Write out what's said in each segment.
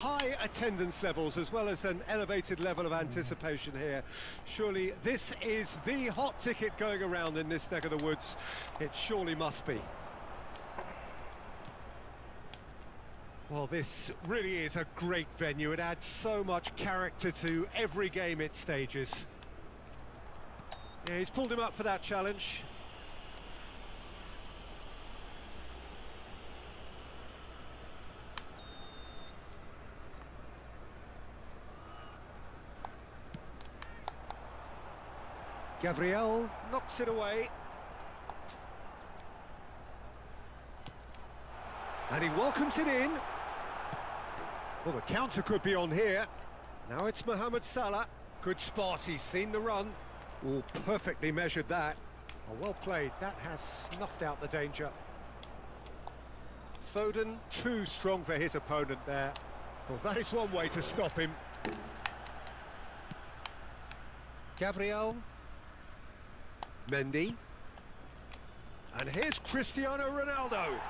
High attendance levels as well as an elevated level of anticipation here. Surely this is the hot ticket going around in this neck of the woods. It surely must be. Well, this really is a great venue. It adds so much character to every game it stages. Yeah, he's pulled him up for that challenge. Gabriel knocks it away. And he welcomes it in. Well, the counter could be on here. Now it's Mohamed Salah. Good spot, he's seen the run. Oh, perfectly measured that. Oh, well played, that has snuffed out the danger. Foden, too strong for his opponent there. Well, that is one way to stop him. Gabriel. Mendy. And here's Cristiano Ronaldo.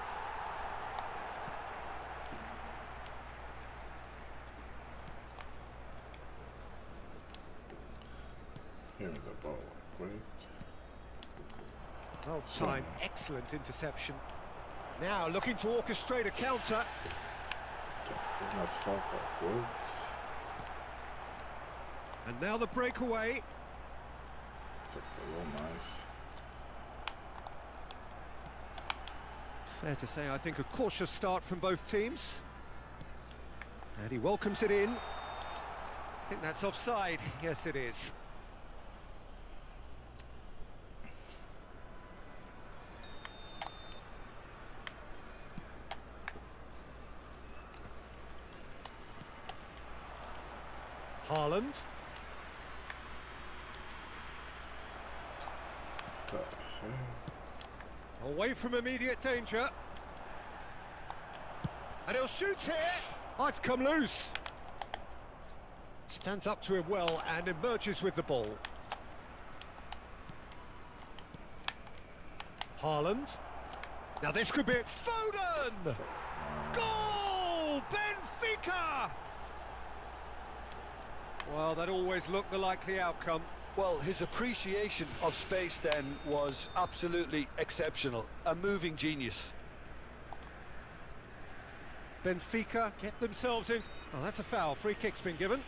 Here's the ball, great. Well timed, excellent interception. Now looking to orchestrate a counter. It's not far, great. And now the breakaway. Took the long knife. Fair to say, I think a cautious start from both teams. And he welcomes it in. I think that's offside. Yes, it is. Haaland. Away from immediate danger. And he'll shoot here. Oh, it's come loose. Stands up to him well and emerges with the ball. Haaland. Now this could be it. Foden! Goal! Benfica! Well, that always looked the likely outcome. Well, his appreciation of space then was absolutely exceptional. A moving genius. Benfica get themselves in. Oh, that's a foul. Free kick's been given.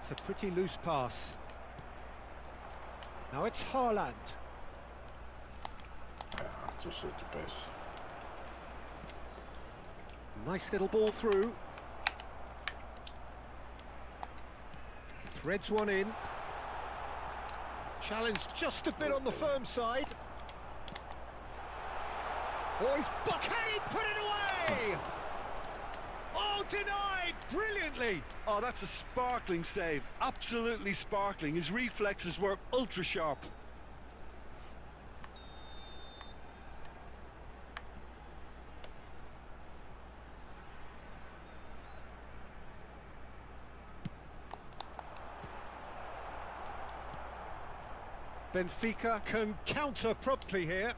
It's a pretty loose pass. Now it's Haaland. Just at the best. Nice little ball through. Threads one in. Challenge just a bit on the firm side. Oh, he's buckheaded, put it away! Oh, denied brilliantly. Oh, that's a sparkling save. Absolutely sparkling. His reflexes were ultra sharp. Benfica can counter promptly here.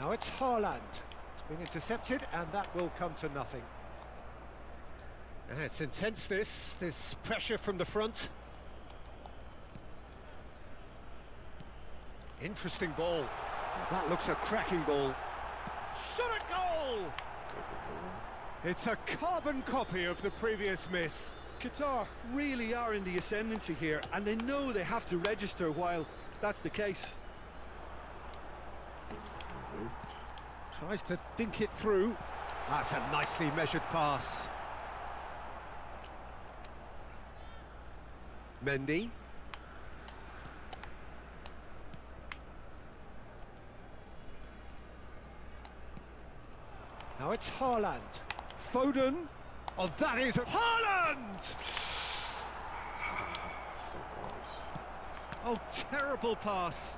Now it's Haaland. It's been intercepted, and that will come to nothing. And it's intense, this pressure from the front. Interesting ball. Now that looks a cracking ball. Shot a goal! It's a carbon copy of the previous miss. Qatar really are in the ascendancy here, and they know they have to register while that's the case. Tries to dink it through. That's a nicely measured pass. Mendy. Now it's Haaland. Foden. Oh, that is Haaland! So close. Oh, terrible pass.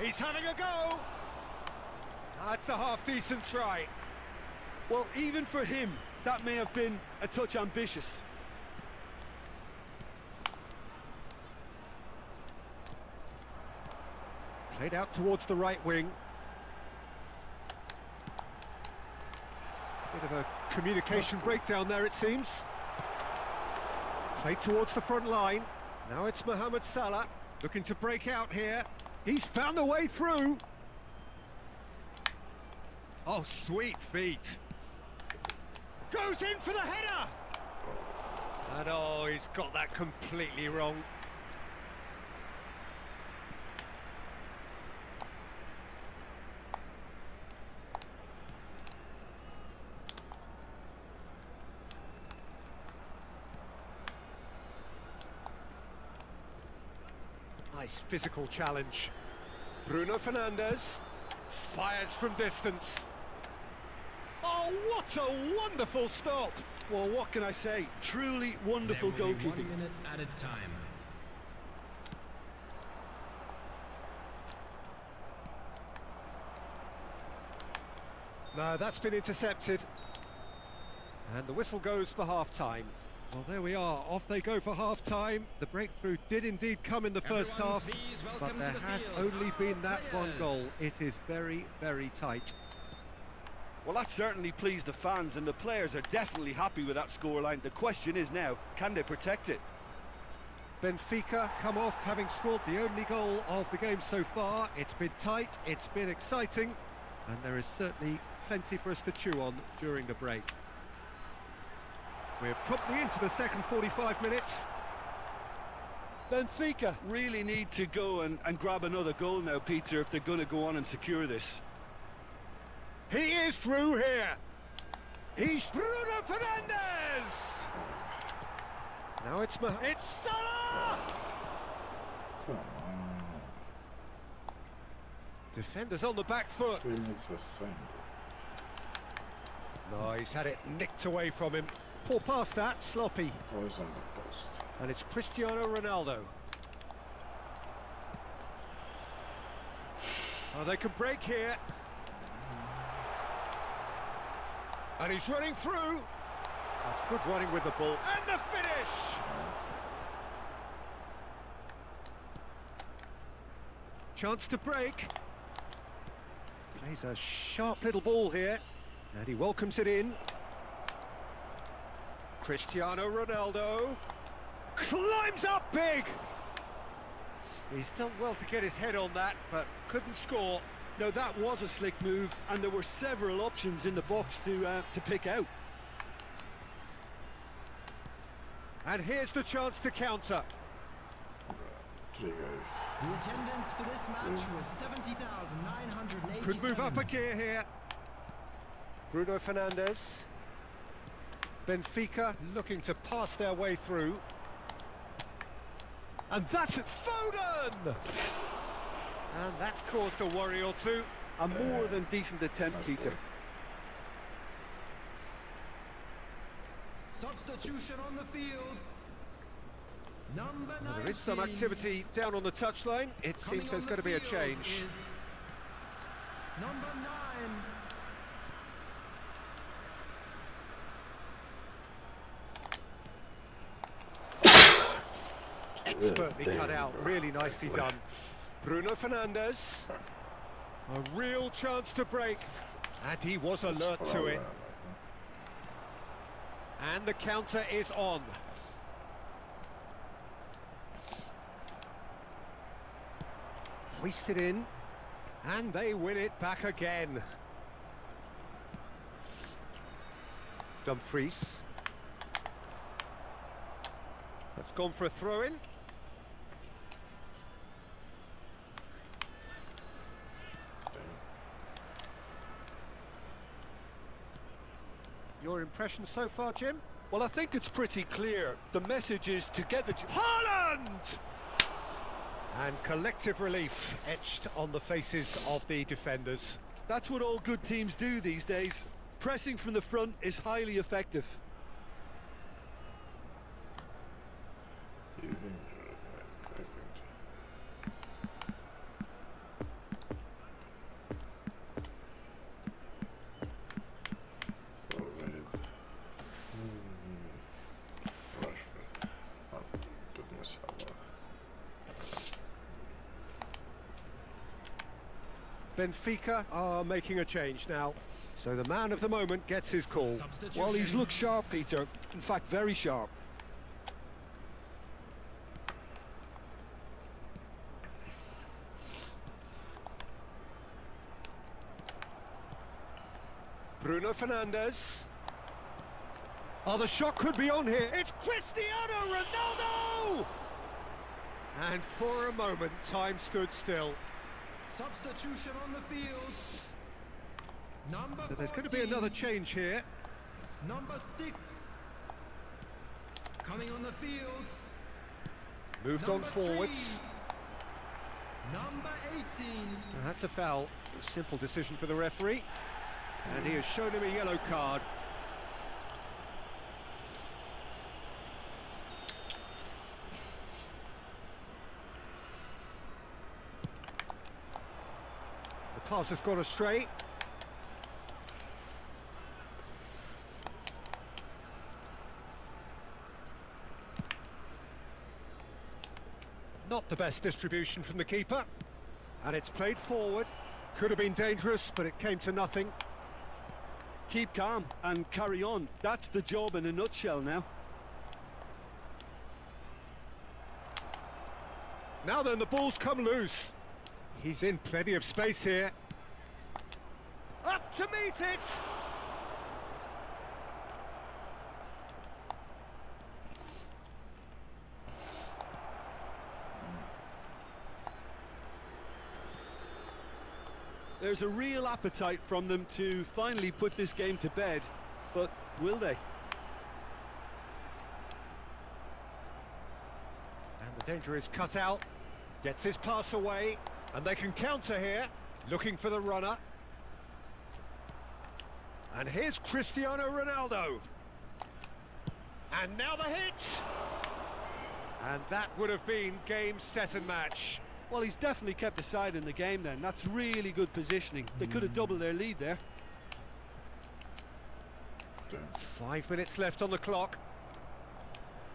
He's having a go. That's a half-decent try. Well, even for him, that may have been a touch ambitious. Played out towards the right wing. Bit of a communication breakdown there, it seems. Played towards the front line. Now it's Mohamed Salah, looking to break out here. He's found a way through. Oh, sweet feet. Goes in for the header. And oh, he's got that completely wrong. Nice physical challenge. Bruno Fernandes fires from distance. Oh, what a wonderful stop! Well, what can I say? Truly wonderful goalkeeping. 1 minute at a time. No, that's been intercepted. And the whistle goes for half-time. Well, there we are. Off they go for half-time. The breakthrough did indeed come in the first half, but there has only been that one goal. It is very, very tight. Well, that certainly pleased the fans, and the players are definitely happy with that scoreline. The question is now, can they protect it? Benfica come off having scored the only goal of the game so far. It's been tight, it's been exciting, and there is certainly plenty for us to chew on during the break. We're promptly into the second 45 minutes. Benfica really need to go and grab another goal now, Peter, if they're going to go on and secure this. He is through here. He's Bruno Fernandes. Now it's Salah. Defenders on the back foot. No, he's had it nicked away from him. Poor pass that, sloppy. Always on the post. And it's Cristiano Ronaldo. Oh, they can break here. And he's running through. That's good running with the ball. And the finish! Chance to break. Plays a sharp little ball here. And he welcomes it in. Cristiano Ronaldo climbs up big. He's done well to get his head on that, but couldn't score. No, that was a slick move, and there were several options in the box to pick out. And here's the chance to counter. The attendance for this match was 70,987. Could move up a gear here. Bruno Fernandes. Benfica looking to pass their way through. And that's it, Foden! And that's caused a worry or two. A more than decent attempt, Peter. Substitution on the field. Number 19. Well, there is some activity down on the touchline. It seems there's going to be a change. Number 9. Expertly cut out, really nicely done. Bruno Fernandes, a real chance to break, and he was alert to it. And the counter is on. Hoisted in, and they win it back again. Dumfries. That's gone for a throw-in. Your impression so far, Jim? Well, I think it's pretty clear. The message is to get the... Haaland! And collective relief etched on the faces of the defenders. That's what all good teams do these days. Pressing from the front is highly effective. He's injured. Benfica are making a change now. So the man of the moment gets his call. Well, he's looked sharp, Peter. In fact, very sharp. Bruno Fernandes. Oh, the shot could be on here. It's Cristiano Ronaldo! And for a moment, time stood still. Substitution on the field. So there's going to be another change here. Number 6. Coming on the field. Moved on forwards. Number 18. And that's a foul. A simple decision for the referee. And he has shown him a yellow card. The pass has gone astray. Not the best distribution from the keeper. And it's played forward. Could have been dangerous, but it came to nothing. Keep calm and carry on. That's the job in a nutshell now. Now then, the ball's come loose. He's in plenty of space here. Up to meet it! There's a real appetite from them to finally put this game to bed, but will they? And the danger is cut out, gets his pass away, and they can counter here, looking for the runner. And here's Cristiano Ronaldo. And now the hit! And that would have been game, set and match. Well, he's definitely kept the side in the game then. That's really good positioning. They could have doubled their lead there. 5 minutes left on the clock.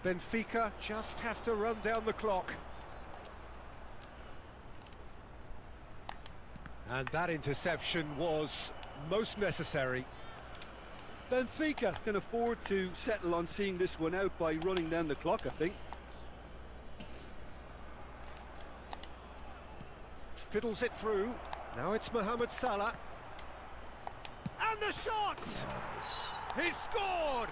Benfica just have to run down the clock. And that interception was most necessary. Benfica can afford to settle on seeing this one out by running down the clock, I think. Fiddles it through. Now it's Mohamed Salah. And the shot! He scored!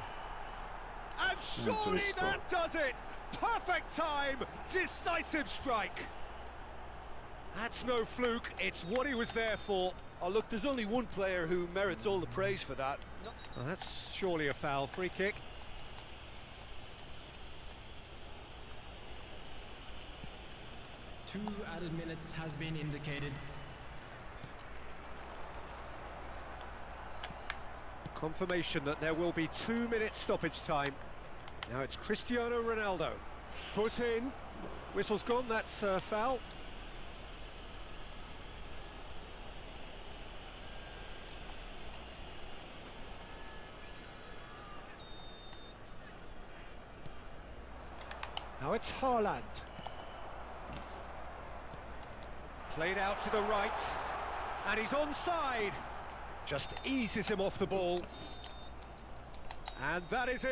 And surely that does it! Perfect time! Decisive strike! That's no fluke, it's what he was there for. Oh, look, there's only one player who merits all the praise for that. Well, that's surely a foul. Free kick. Two added minutes has been indicated. Confirmation that there will be 2-minute stoppage time. Now it's Cristiano Ronaldo. Foot in. Whistle's gone, that's a foul. Now it's Haaland. Played out to the right, and he's onside. Just eases him off the ball. And that is it.